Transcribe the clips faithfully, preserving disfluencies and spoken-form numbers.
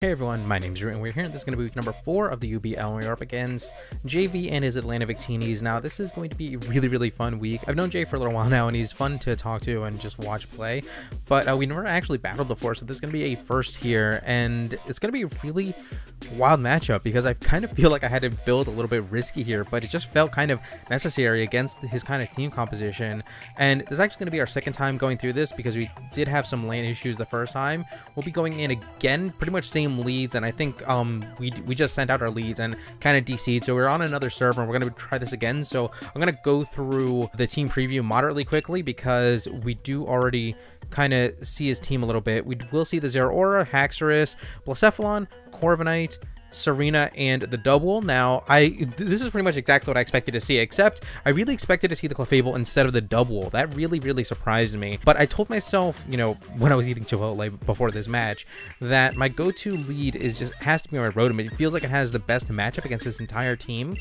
Hey everyone, my name is Drew and we're here. This is going to be week number four of the U B L and we are up against J V and his Atlanta Victinis. Now this is going to be a really, really fun week. I've known Jay for a little while now and he's fun to talk to and just watch play, but uh, we never actually battled before, so this is going to be a first here and it's going to be a really wild matchup because I kind of feel like I had to build a little bit risky here, but it just felt kind of necessary against his kind of team composition. And this is actually going to be our second time going through this because we did have some lane issues the first time. We'll be going in again, pretty much same leads, and I think um we we just sent out our leads and kind of D C'd, so we're on another server and we're gonna try this again. So I'm gonna go through the team preview moderately quickly because we do already kind of see his team a little bit. We will see the Zeraora, Haxorus, Blacephalon, Corviknight, Serena, and the double. Now I this is pretty much exactly what I expected to see, except I really expected to see the Clefable instead of the double. That really, really surprised me. But I told myself, you know, when I was eating Chipotle before this match, that my go-to lead is just has to be my Rotom. It feels like it has the best matchup against this entire team,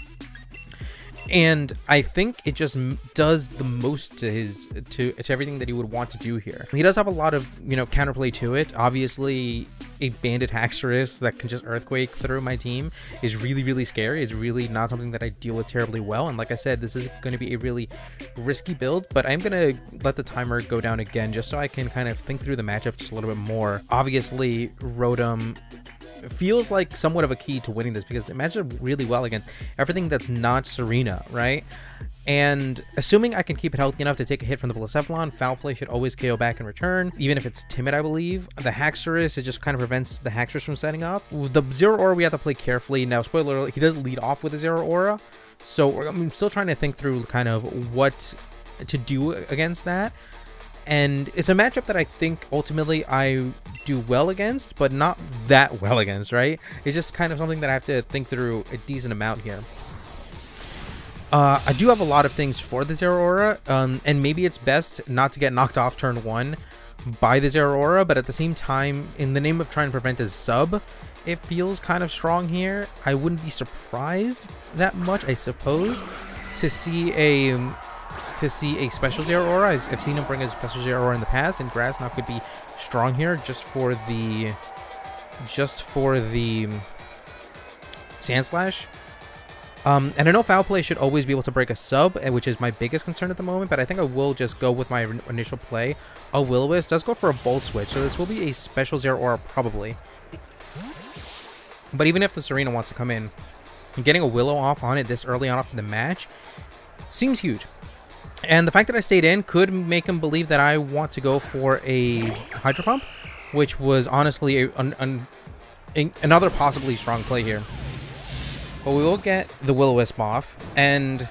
and I think it just does the most to his to, to everything that he would want to do here. He does have a lot of, you know, counterplay to it. Obviously a banded Haxorus that can just earthquake through my team is really, really scary. It's really not something that I deal with terribly well, and like I said, this is going to be a really risky build, but I'm gonna let the timer go down again just so I can kind of think through the matchup just a little bit more. Obviously Rotom feels like somewhat of a key to winning this because it matches up really well against everything that's not Serena, right? And assuming I can keep it healthy enough to take a hit from the Blacephalon, Foul Play should always K O back in return, even if it's timid, I believe. The Haxorus, it just kind of prevents the Haxorus from setting up. The Zeraora, we have to play carefully. Now, spoiler alert, he does lead off with the Zeraora, so I'm still trying to think through kind of what to do against that. And it's a matchup that I think ultimately I do well against, but not that well against, right? It's just kind of something that I have to think through a decent amount here. Uh, I do have a lot of things for the Zeraora, um, and maybe it's best not to get knocked off turn one by the Zeraora, but at the same time, in the name of trying to prevent his sub, it feels kind of strong here. I wouldn't be surprised that much, I suppose, to see a... to see a special Zeraora. I've seen him bring a special Zeraora in the past, and Grass Knot could be strong here just for the just for the Sandslash. Um, and I know Foul Play should always be able to break a sub, which is my biggest concern at the moment, but I think I will just go with my initial play of Will-O-Wisp. Does go for a Bolt Switch, so this will be a special Zeraora probably. But even if the Serena wants to come in, getting a Willow off on it this early on after the match seems huge. And the fact that I stayed in could make him believe that I want to go for a Hydro Pump, which was honestly a, an, an, a, another possibly strong play here. But we will get the Will-O-Wisp off, and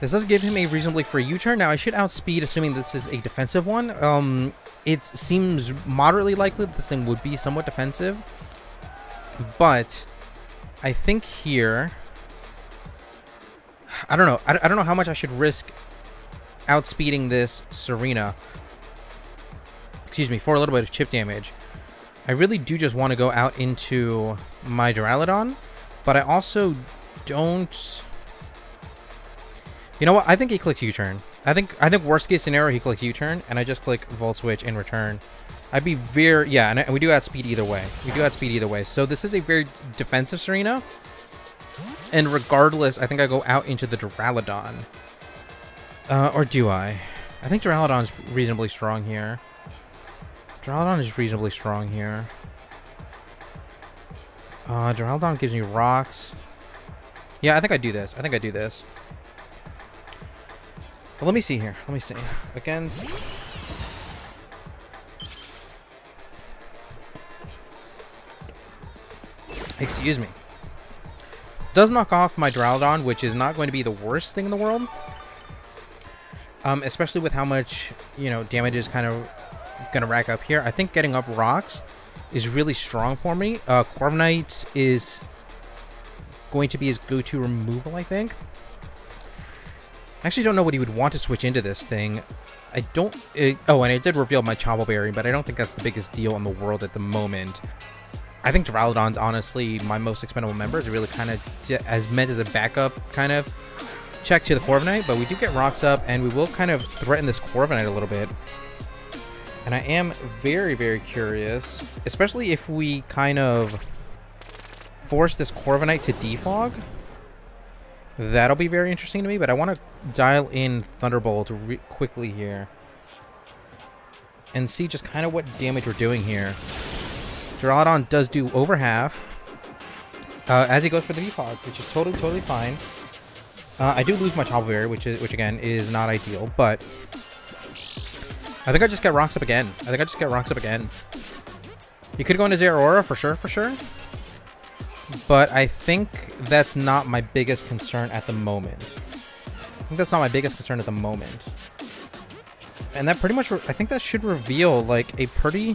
this does give him a reasonably free U-turn. Now, I should outspeed, assuming this is a defensive one. Um, it seems moderately likely that this thing would be somewhat defensive, but I think here... I don't know. I don't know how much I should risk outspeeding this Serena. Excuse me, for a little bit of chip damage. I really do just want to go out into my Duraludon, but I also don't... You know what? I think he clicks U-turn. I think I think worst case scenario, he clicks U-turn, and I just click Volt Switch in return. I'd be very... Yeah, and we do outspeed either way. We do outspeed either way. So this is a very defensive Serena. And regardless, I think I go out into the Duraludon. Uh, or do I? I think Duraludon's reasonably strong here. Duraludon is reasonably strong here. Uh, Duraludon gives me rocks. Yeah, I think I do this. I think I do this. But let me see here. Let me see. Against... Excuse me. Does knock off my Duraludon, which is not going to be the worst thing in the world, um, especially with how much, you know, damage is kind of gonna rack up here. I think getting up rocks is really strong for me. Uh, Corviknight is going to be his go-to removal, I think. I actually don't know what he would want to switch into this thing. I don't. It, oh, and it did reveal my Chobble Berry, but I don't think that's the biggest deal in the world at the moment. I think Duraludon's honestly my most expendable member. It's really kind of as meant as a backup kind of check to the Corviknight, but we do get rocks up and we will kind of threaten this Corviknight a little bit. And I am very, very curious, especially if we kind of force this Corviknight to defog. That'll be very interesting to me, but I want to dial in Thunderbolt re quickly here and see just kind of what damage we're doing here. Duraludon does do over half uh, as he goes for the defog, which is totally, totally fine. Uh, I do lose my Chobble Berry, which is, which again is not ideal, but I think I just got rocks up again. I think I just got rocks up again. You could go into Zeraora for sure, for sure. But I think that's not my biggest concern at the moment. I think that's not my biggest concern at the moment. And that pretty much, I think that should reveal like a pretty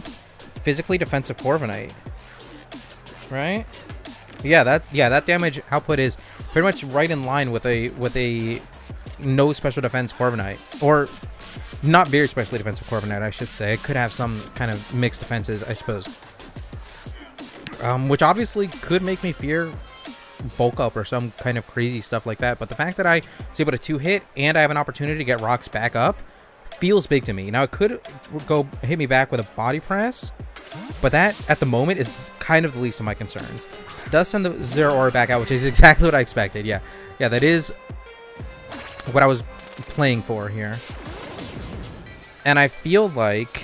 physically defensive Corviknight, right? Yeah, that's yeah, that damage output is pretty much right in line with a with a no special defense Corviknight, or not very specially defensive Corviknight, I should say. It could have some kind of mixed defenses, I suppose. Um, which obviously could make me fear bulk up or some kind of crazy stuff like that. But the fact that I was able to two hit and I have an opportunity to get rocks back up feels big to me. Now, it could go hit me back with a body press, but that at the moment is kind of the least of my concerns. It does send the Zeraora back out, which is exactly what I expected. Yeah, yeah, that is what I was playing for here. And I feel like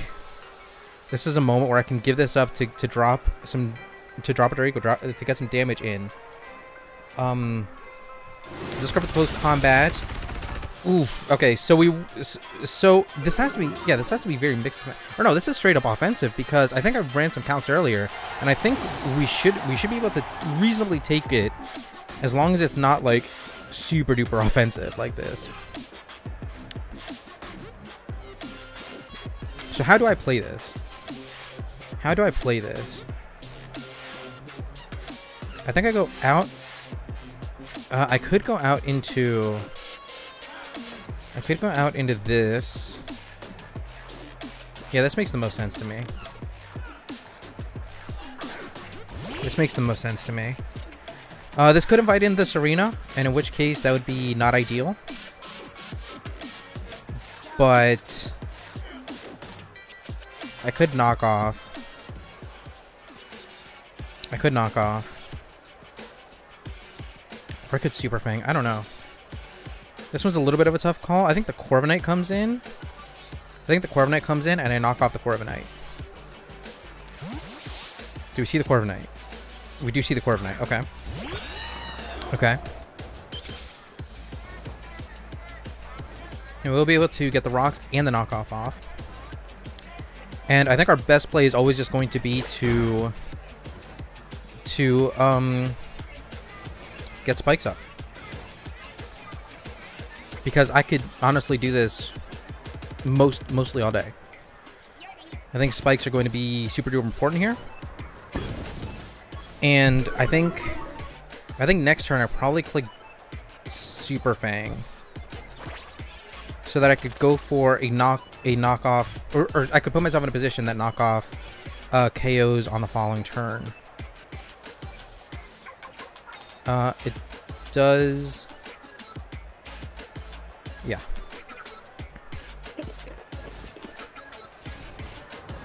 this is a moment where I can give this up to, to drop some... to drop it or equal drop to get some damage in. Um, just go for the close combat. Oof. Okay, so we, so this has to be, yeah, this has to be very mixed. Or no, this is straight up offensive because I think I ran some counts earlier, and I think we should we should be able to reasonably take it as long as it's not like super duper offensive like this. So how do I play this? How do I play this? I think I go out. Uh, I could go out into. I could go out into this. Yeah, this makes the most sense to me. This makes the most sense to me. Uh, this could invite in the Serena, and in which case that would be not ideal. But I could knock off. I could knock off. Or I could Super Fang. I don't know. This one's a little bit of a tough call. I think the Corviknight comes in. I think the Corviknight comes in and I knock off the Corviknight. Do we see the Corviknight? We do see the Corviknight. Okay. Okay. And we'll be able to get the rocks and the knockoff off. And I think our best play is always just going to be to... to, um... get spikes up, because I could honestly do this most mostly all day. I think spikes are going to be super duper important here, and I think I think next turn I probably click Super Fang so that I could go for a knock a knockoff, or, or I could put myself in a position that knockoff uh, K Os on the following turn. Uh, it does, yeah.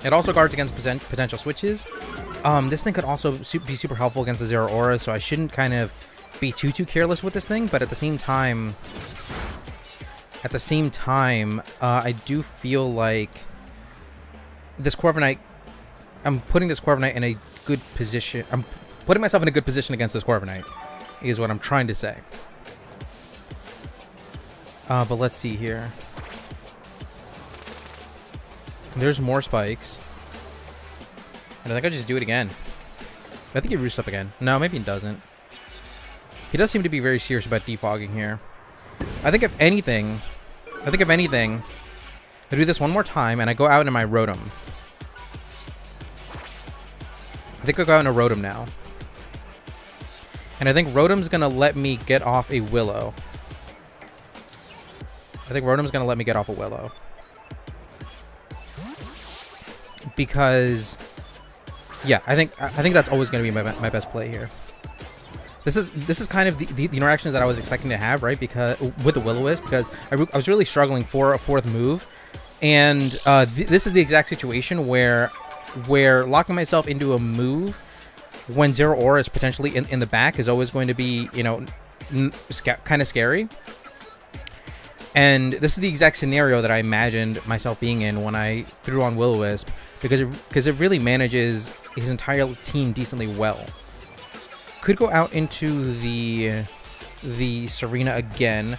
It also guards against potential switches. Um, this thing could also be super helpful against the Zeraora, so I shouldn't kind of be too, too careless with this thing, but at the same time, at the same time, uh, I do feel like this Corviknight, I'm putting this Corviknight in a good position, I'm putting myself in a good position against this Corviknight. Is what I'm trying to say. Uh, but let's see here. There's more spikes. And I think I just do it again. I think he roosts up again. No, maybe he doesn't. He does seem to be very serious about defogging here. I think if anything, I think if anything, I do this one more time and I go out into my Rotom. I think I go out into Rotom now. And I think Rotom's gonna let me get off a Willow. I think Rotom's gonna let me get off a Willow. Because, yeah, I think I think that's always gonna be my, my best play here. This is this is kind of the, the, the interactions that I was expecting to have, right? Because with the Will-O-Wisp, because I, I was really struggling for a fourth move, And uh, th this is the exact situation where where locking myself into a move when Zeraora is potentially in, in the back is always going to be, you know, kind of scary. And this is the exact scenario that I imagined myself being in when I threw on Will-O-Wisp, because it, because it really manages his entire team decently well. Could go out into the the Serena again,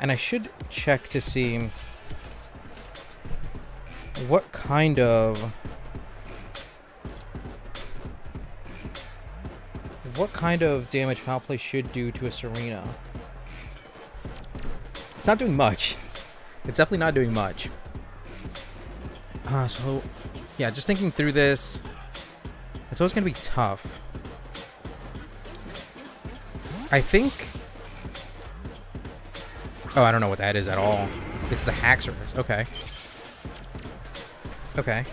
and I should check to see what kind of what kind of damage Foul Play should do to a Serena. It's not doing much. It's definitely not doing much. Uh, so, yeah, just thinking through this, it's always going to be tough. I think... Oh, I don't know what that is at all. It's the Haxorus. Okay. Okay.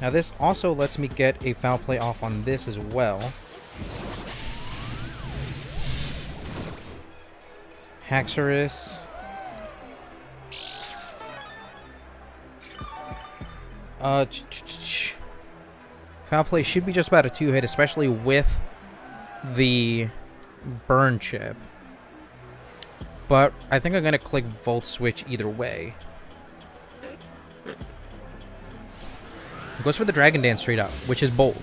Now, this also lets me get a Foul Play off on this as well. Haxorus... Uh, ch -ch -ch -ch. Foul Play should be just about a two-hit, especially with the burn chip. But I think I'm going to click Volt Switch either way. It goes for the Dragon Dance straight up, which is bold.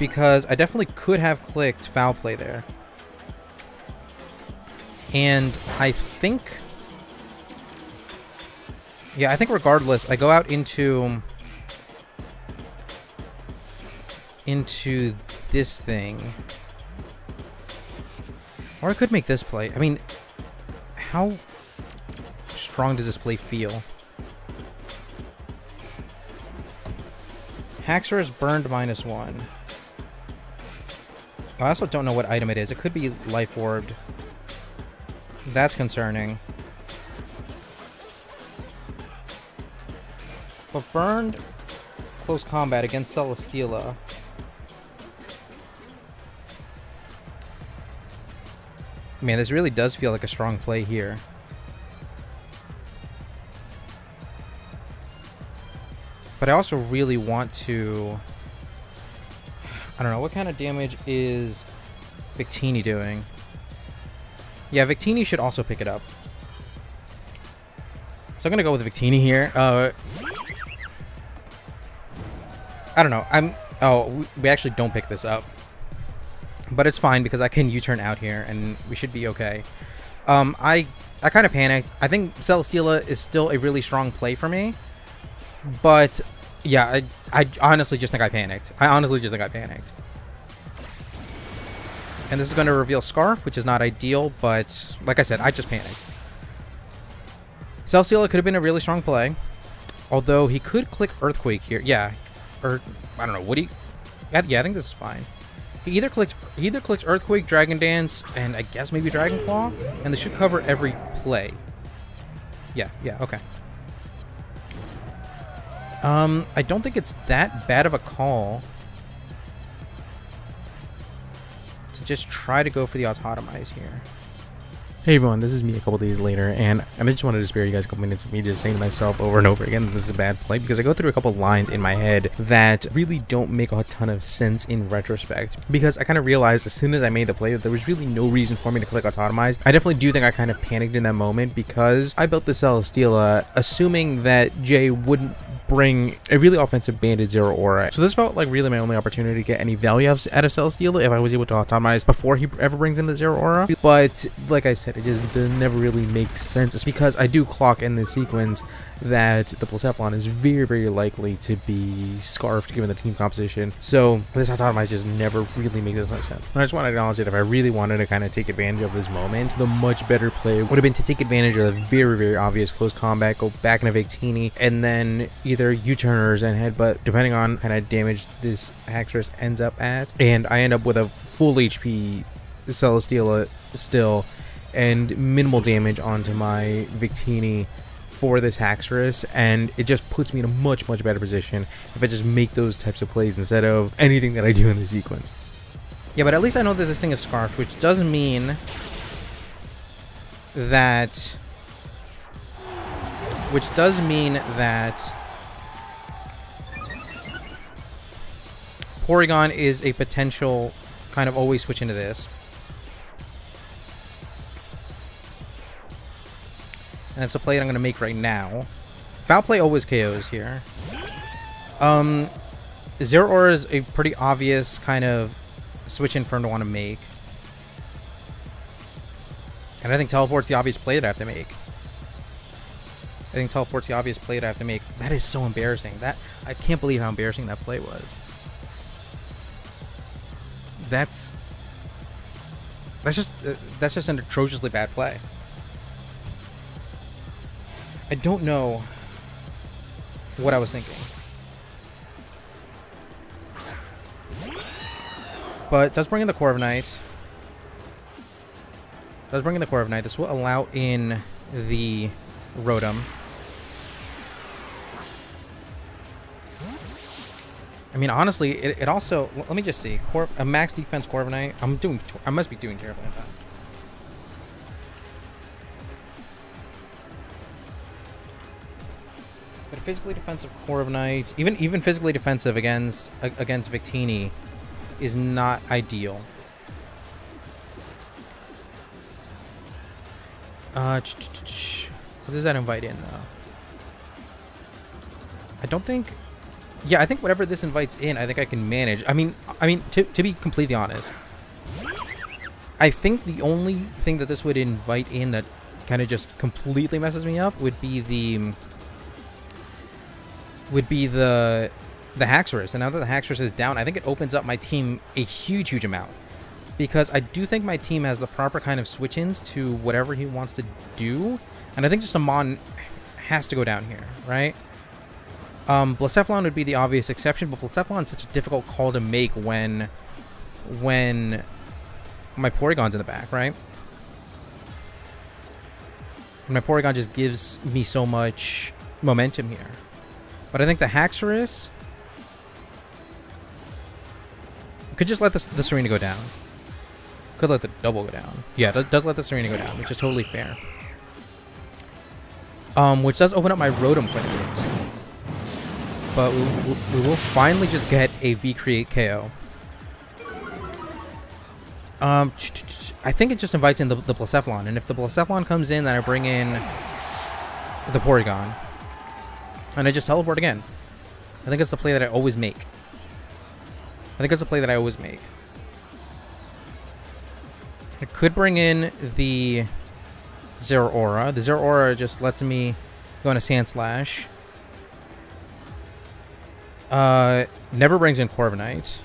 Because I definitely could have clicked Foul Play there. And I think... Yeah, I think regardless, I go out into into this thing, or I could make this play. I mean, how strong does this play feel? Haxorus burned minus one. I also don't know what item it is. It could be Life Orbed. That's concerning. But burned close combat against Celesteela. Man, this really does feel like a strong play here. But I also really want to... I don't know, what kind of damage is Victini doing? Yeah, Victini should also pick it up. So I'm going to go with Victini here. Uh... I don't know. I'm. Oh, we actually don't pick this up, but it's fine because I can U-turn out here and we should be okay. Um, I I kind of panicked. I think Celesteela is still a really strong play for me, but yeah, I I honestly just think I panicked. I honestly just think I panicked. And this is going to reveal Scarf, which is not ideal, but like I said, I just panicked. Celesteela could have been a really strong play, although he could click Earthquake here. Yeah. Or, I don't know, would he? Yeah, I think this is fine. He either clicks, he either clicks Earthquake, Dragon Dance, and I guess maybe Dragon Claw, and this should cover every play. Yeah, yeah, okay. Um, I don't think it's that bad of a call to just try to go for the Autotomize here. Hey everyone, this is me a couple days later, and I just wanted to spare you guys a couple minutes of me just saying to myself over and over again that this is a bad play, because I go through a couple lines in my head that really don't make a ton of sense in retrospect, because I kind of realized as soon as I made the play that there was really no reason for me to click Autotomize. I definitely do think I kind of panicked in that moment because I built the Celesteela assuming that Jay wouldn't bring a really offensive banded Zeraora. So this felt like really my only opportunity to get any value out of Celesteela if I was able to Autotomize before he ever brings in the Zeraora. But like I said, it just never really makes sense. It's because I do clock in this sequence that the Blacephalon is very, very likely to be Scarfed given the team composition. So this Autotomize just never really makes as much sense. And I just want to acknowledge that if I really wanted to kind of take advantage of this moment, the much better play would have been to take advantage of the very, very obvious close combat, go back into Victini, and then either U-turners and headbutt, depending on kind of damage this Haxorus ends up at, and I end up with a full H P Celesteela still, and minimal damage onto my Victini for this Haxorus, and it just puts me in a much, much better position if I just make those types of plays instead of anything that I do in the sequence. Yeah, but at least I know that this thing is Scarfed, which does mean that which does mean that Porygon is a potential kind of always switch into this. And it's a play that I'm going to make right now. Foul play always K Os here. Um, Zeraora is a pretty obvious kind of switch in for him to want to make. And I think Teleport's the obvious play that I have to make. I think Teleport's the obvious play that I have to make. That is so embarrassing. That I can't believe how embarrassing that play was. That's that's just uh, that's just an atrociously bad play. I don't know what I was thinking. But it does bring in the Corviknight. Does bring in the Corviknight. This will allow in the Rotom. I mean, honestly, it, it also. Let me just see. Corv, a max defense Corviknight. I'm doing. I must be doing terribly on that. But a physically defensive Corviknight, even even physically defensive against against Victini, is not ideal. Uh, ch -ch -ch -ch. What does that invite in, though? I don't think. Yeah, I think whatever this invites in, I think I can manage. I mean, I mean, to, to be completely honest, I think the only thing that this would invite in that kind of just completely messes me up would be the would be the the Haxorus. And now that the Haxorus is down, I think it opens up my team a huge, huge amount. Because I do think my team has the proper kind of switch-ins to whatever he wants to do. And I think just a Mon has to go down here, right? Um, Blacephalon would be the obvious exception, but Blacephalon is such a difficult call to make when when my Porygon's in the back, right? And my Porygon just gives me so much momentum here. But I think the Haxorus could just let the, the Serena go down. Could let the double go down. Yeah, it does let the Serena go down, which is totally fair. Um, which does open up my Rotom quite a bit. But we, we, we will finally just get a V-Create K O. Um, I think it just invites in the, the Blacephalon. And if the Blacephalon comes in, then I bring in the Porygon. And I just teleport again. I think it's the play that I always make. I think it's the play that I always make. I could bring in the Zeraora. The Zeraora just lets me go on a Sandslash. Uh, never brings in Corviknight.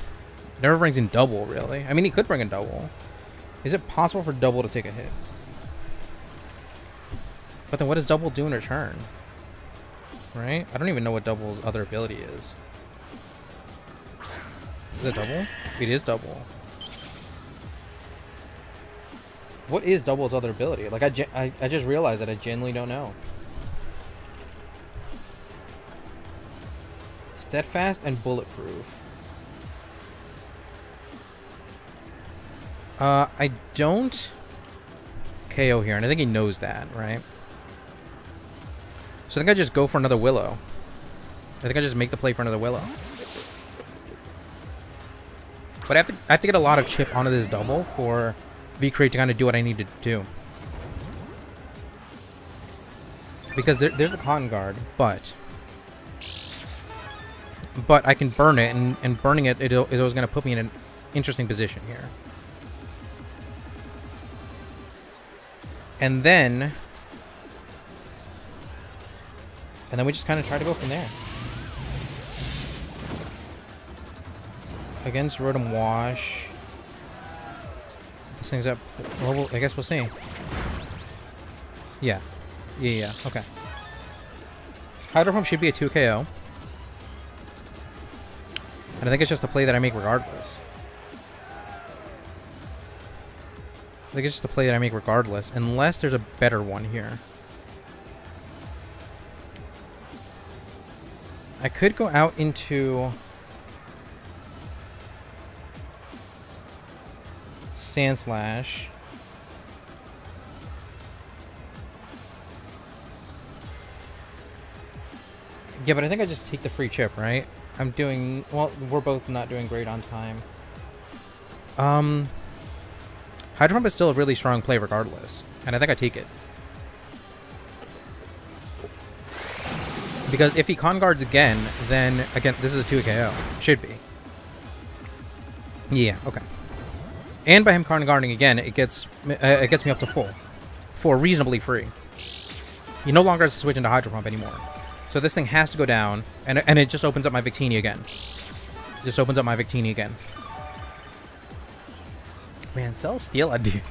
Never brings in double, really. I mean, he could bring in double. Is it possible for double to take a hit? But then what does double do in return? Right? I don't even know what double's other ability is. Is it double? It is double. What is double's other ability? Like, I, I, I just realized that I genuinely don't know. Steadfast and bulletproof. Uh, I don't K O here, and I think he knows that, right? So I think I just go for another Willow. I think I just make the play for another Willow. But I have to, I have to get a lot of chip onto this double for V-Create to kind of do what I need to do. Because there, there's a Cotton Guard, but... But I can burn it, and, and burning it, it, it was going to put me in an interesting position here. And then... And then we just kind of try to go from there. Against Rotom Wash. This thing's up level, I guess we'll see. Yeah. Yeah, yeah, okay. Hydro Pump should be a two K O. And I think it's just a play that I make regardless. I think it's just a play that I make regardless, unless there's a better one here. I could go out into Sandslash. Yeah, but I think I just take the free chip, right? I'm doing... Well, we're both not doing great on time. Um... Hydro Pump is still a really strong play regardless. And I think I take it. Because if he con guards again, then... Again, this is a two K O. Should be. Yeah, okay. And by him con guarding again, it gets, uh, it gets me up to full. For reasonably free. He no longer has to switch into Hydro Pump anymore. So this thing has to go down, and, and it just opens up my Victini again. It just opens up my Victini again. Man, Celesteela, dude.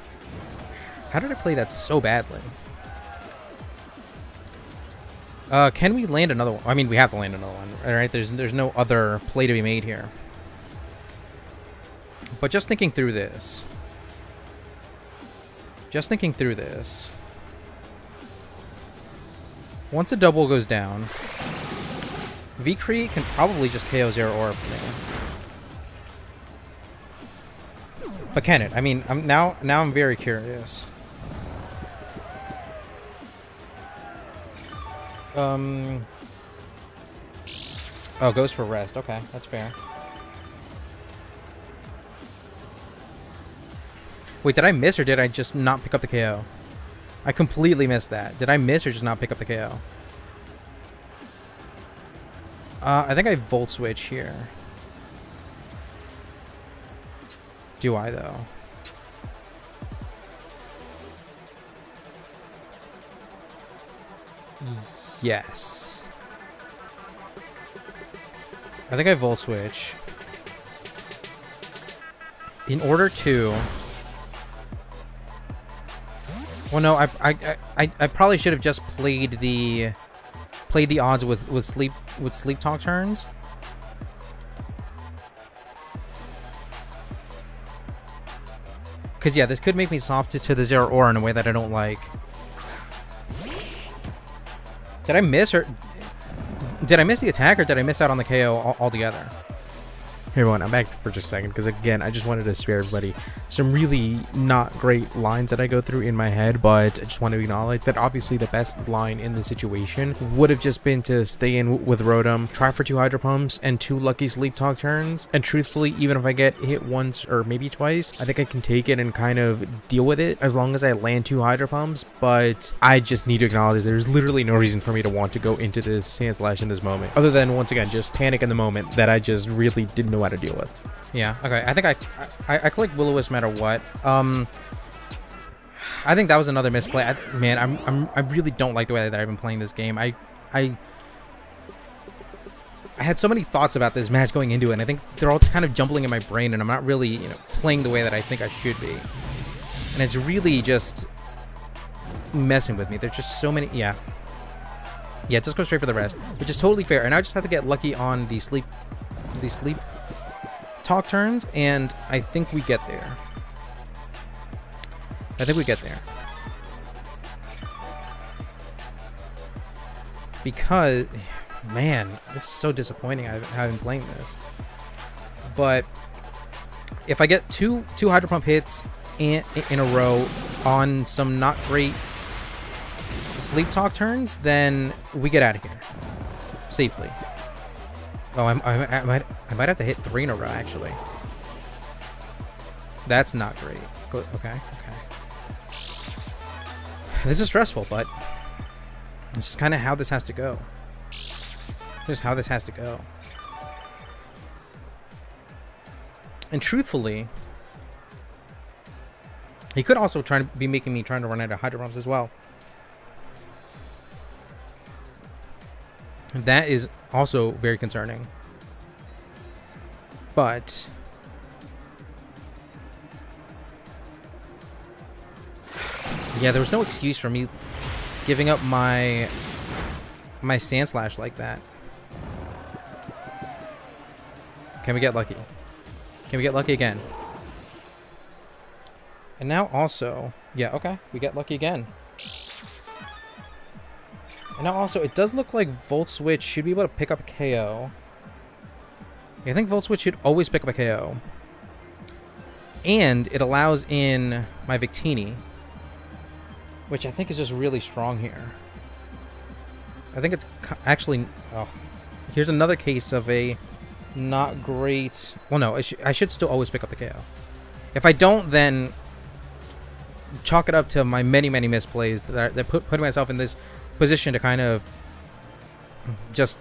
How did I play that so badly? Uh, can we land another one? I mean, we have to land another one, alright? There's, there's no other play to be made here. But just thinking through this. Just thinking through this. Once a double goes down, Vicree can probably just K O Zeraora for me. But can it? I mean, I'm now now I'm very curious. Um. Oh, goes for rest. Okay, that's fair. Wait, did I miss or did I just not pick up the K O? I completely missed that. Did I miss or just not pick up the K O? Uh, I think I Volt Switch here. Do I, though? Yes. I think I Volt Switch. In order to... Well, no, I, I I I probably should have just played the played the odds with with sleep with sleep talk turns. Cause yeah, this could make me soft to, to the Zeraora in a way that I don't like. Did I miss or did I miss the attack or did I miss out on the K O altogether? Hey everyone, I'm back for just a second because again, I just wanted to spare everybody some really not great lines that I go through in my head, but I just want to acknowledge that obviously the best line in the situation would have just been to stay in with Rotom, try for two Hydro Pumps and two lucky Sleep Talk turns, and truthfully, even if I get hit once or maybe twice, I think I can take it and kind of deal with it as long as I land two Hydro Pumps, but I just need to acknowledge there's literally no reason for me to want to go into this Sandslash in this moment, other than once again, just panic in the moment that I just really didn't know how to deal with. Yeah, okay. I think I I, I clicked Will-O-Wisp no matter what. Um, I think that was another misplay. I, man, I'm, I'm I really don't like the way that I've been playing this game. I I I had so many thoughts about this match going into it, and I think they're all kind of jumbling in my brain, and I'm not really, you know, playing the way that I think I should be. And it's really just messing with me. There's just so many. Yeah. Yeah, just go straight for the rest, which is totally fair. And I just have to get lucky on the sleep the sleep talk turns, and I think we get there. I think we get there. Because, man, this is so disappointing I haven't been playing this. But if I get two two Hydro Pump hits in, in a row on some not great sleep talk turns, then we get out of here safely. Oh, I'm, I'm, I, might, I might have to hit three in a row, actually. That's not great. Okay, okay. This is stressful, but... This is kind of how this has to go. This is how this has to go. And truthfully... He could also try to be making me trying to run out of Hydro Pumps as well. That is also very concerning. But yeah, there was no excuse for me giving up my my Sandslash like that. Can we get lucky? Can we get lucky again? And now also, yeah, okay, we get lucky again. And now also, it does look like Volt Switch should be able to pick up a K O. I think Volt Switch should always pick up a K O. And it allows in my Victini, which I think is just really strong here. I think it's actually... Oh, here's another case of a not great... Well, no, I, sh I should still always pick up the K O. If I don't, then chalk it up to my many, many misplays that, are, that put putting myself in this position to kind of just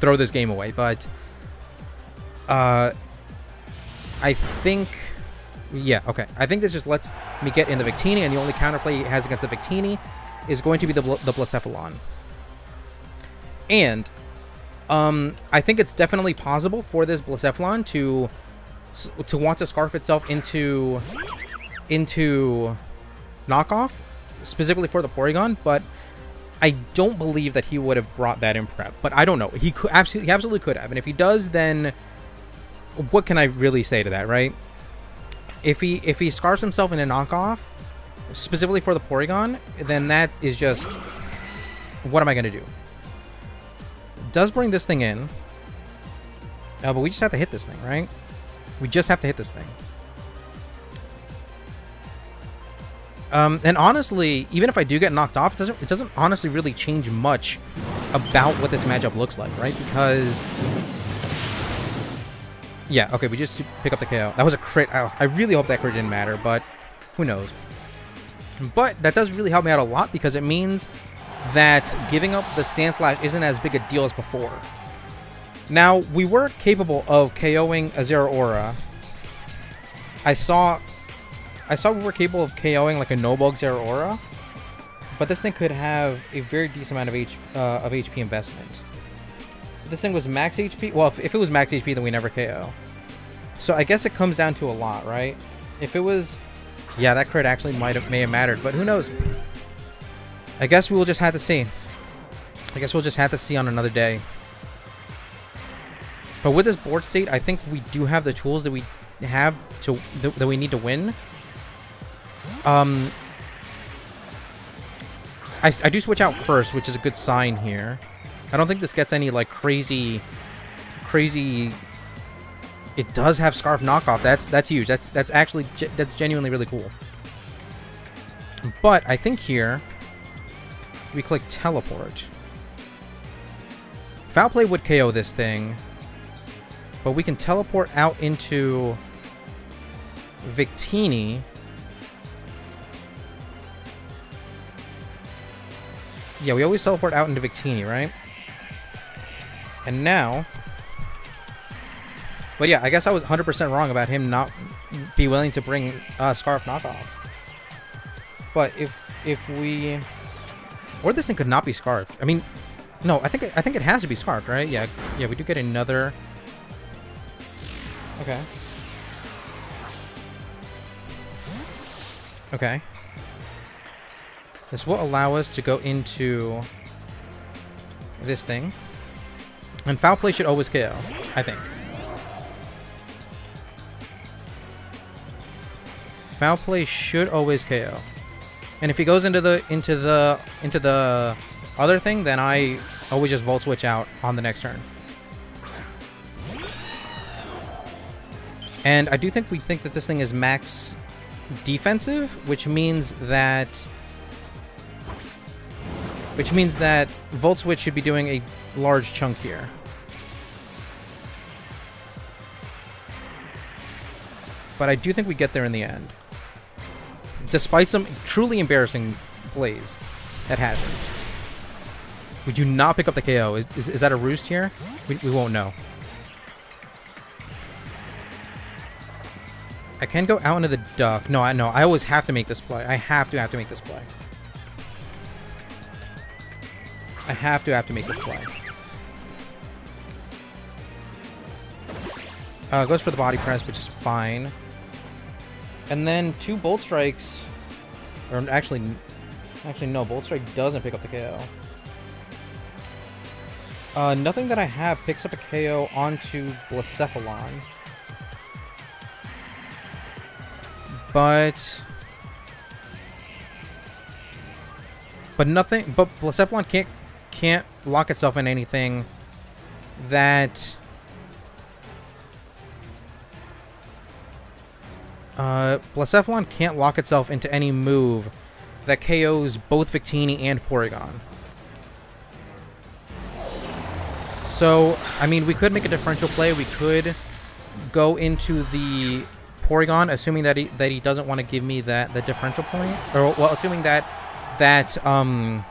throw this game away. But uh, I think... Yeah, okay. I think this just lets me get in the Victini, and the only counterplay he has against the Victini is going to be the, the Blacephalon. And um, I think it's definitely possible for this Blacephalon to to want to scarf itself into into knockoff, specifically for the Porygon, but I don't believe that he would have brought that in prep. But I don't know. He could absolutely, he absolutely could have. And if he does, then what can I really say to that, right? If he if he scarves himself in a knockoff, specifically for the Porygon, then that is just... What am I going to do? Does bring this thing in. Uh, but we just have to hit this thing, right? We just have to hit this thing. Um, and honestly, even if I do get knocked off, it doesn't, it doesn't honestly really change much about what this matchup looks like, right? Because... Yeah, okay, we just pick up the K O. That was a crit. Oh, I really hope that crit didn't matter, but who knows. But that does really help me out a lot because it means that giving up the Sandslash isn't as big a deal as before. Now, we were capable of KOing a Zeraora. I saw I saw we were capable of KOing like a no-bug Zeraora, but this thing could have a very decent amount of, H, uh, of H P investment. This thing was max H P. Well, if, if it was max H P, then we never K O. So I guess it comes down to a lot, right? If it was... Yeah, that crit actually might have may have mattered, but who knows? I guess we'll just have to see. I guess we'll just have to see on another day. But with this board state, I think we do have the tools that we have to th that we need to win. Um, I, I do switch out first, which is a good sign here. I don't think this gets any like crazy, crazy. It does have Scarf knockoff. That's that's huge. That's that's actually that's genuinely really cool. But I think here we click teleport. Foul play would K O this thing, but we can teleport out into Victini. Yeah, we always teleport out into Victini, right? And now, but yeah, I guess I was one hundred percent wrong about him not be willing to bring uh, Scarf knockoff. But if if we, or this thing could not be Scarfed. I mean, no, I think it, I think it has to be Scarfed, right? Yeah, yeah, we do get another. Okay. Okay. This will allow us to go into this thing. And foul play should always K O, I think. Foul play should always K O. And if he goes into the into the into the other thing, then I always just Volt Switch out on the next turn. And I do think we think that this thing is max defensive, which means that which means that Volt Switch should be doing a large chunk here. But I do think we get there in the end. Despite some truly embarrassing plays that happened. We do not pick up the K O. Is, is that a roost here? We, we won't know. I can go out into the duck. No, I know. I always have to make this play. I have to have to make this play. I have to have to make this play. Uh, goes for the body press, which is fine. And then two Bolt Strikes. Or actually, actually no, Bolt Strike doesn't pick up the K O. Uh, nothing that I have picks up a K O onto Blacephalon. But... But nothing... But Blacephalon can't, can't lock itself in anything that... Uh, Blacephalon can't lock itself into any move that K Os both Victini and Porygon. So, I mean, we could make a differential play. We could go into the Porygon, assuming that he that he doesn't want to give me that the differential point, or well, assuming that that um,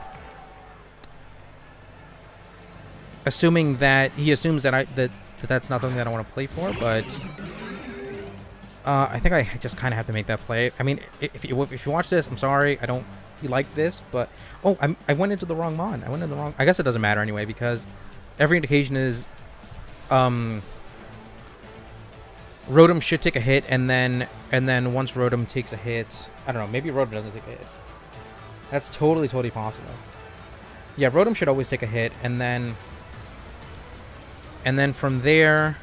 assuming that he assumes that I that, that that's not something that I want to play for, but. Uh, I think I just kind of have to make that play. I mean, if you, if you watch this, I'm sorry. I don't you like this, but... Oh, I'm, I went into the wrong Mon. I went in the wrong... I guess it doesn't matter anyway, because every indication is... Um, Rotom should take a hit, and then and then once Rotom takes a hit... I don't know. Maybe Rotom doesn't take a hit. That's totally, totally possible. Yeah, Rotom should always take a hit, and then... And then from there...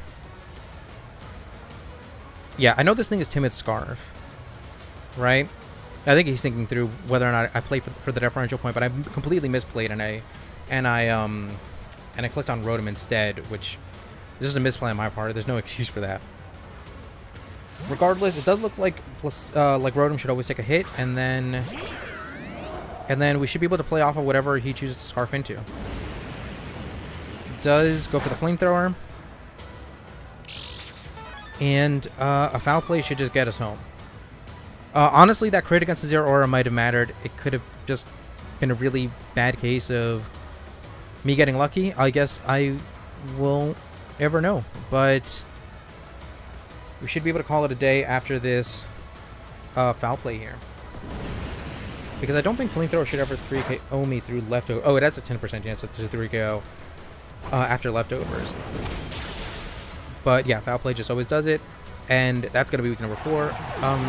Yeah, I know this thing is Timid Scarf, right? I think he's thinking through whether or not I play for, for the differential point, but I completely misplayed and I and I um and I clicked on Rotom instead, which this is a misplay on my part. There's no excuse for that. Regardless, it does look like uh, like Rotom should always take a hit, and then and then we should be able to play off of whatever he chooses to Scarf into. Does go for the Flamethrower. And uh, a foul play should just get us home. Uh, honestly, that crit against the Zeraora might have mattered. It could have just been a really bad case of me getting lucky. I guess I will ever know. But we should be able to call it a day after this uh, foul play here. Because I don't think Flamethrower should ever three K O me through leftover. Oh, it has a ten percent chance to three K O uh, after leftovers. But yeah, foul play just always does it, and that's gonna be week number four. Um,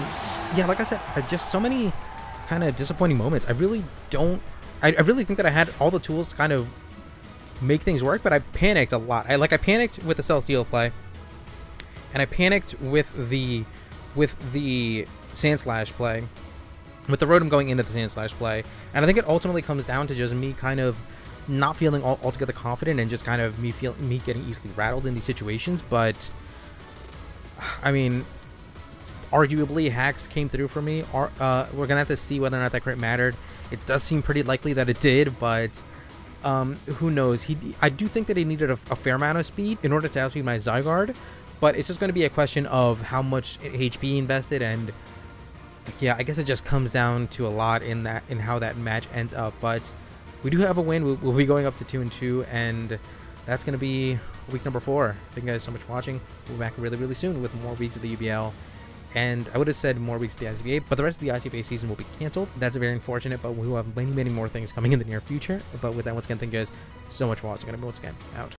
yeah, like I said, just so many kind of disappointing moments. I really don't. I, I really think that I had all the tools to kind of make things work, but I panicked a lot. I like I panicked with the Celesteela play, and I panicked with the with the Sandslash play, with the Rotom going into the Sandslash play, and I think it ultimately comes down to just me kind of. Not feeling all altogether confident and just kind of me feel me getting easily rattled in these situations, but I mean, arguably hacks came through for me. Are uh, we're gonna have to see whether or not that crit mattered. It does seem pretty likely that it did, but um, who knows? He I do think that he needed a, a fair amount of speed in order to outspeed my Zygarde, but it's just gonna be a question of how much H P invested, and yeah, I guess it just comes down to a lot in that in how that match ends up, but. We do have a win. We'll be going up to two and two, and that's going to be week number four. Thank you guys so much for watching. We'll be back really, really soon with more weeks of the U B L, and I would have said more weeks of the I C B A, but the rest of the I C B A season will be canceled. That's very unfortunate, but we will have many, many more things coming in the near future. But with that, once again, thank you guys so much for watching, and once again, out.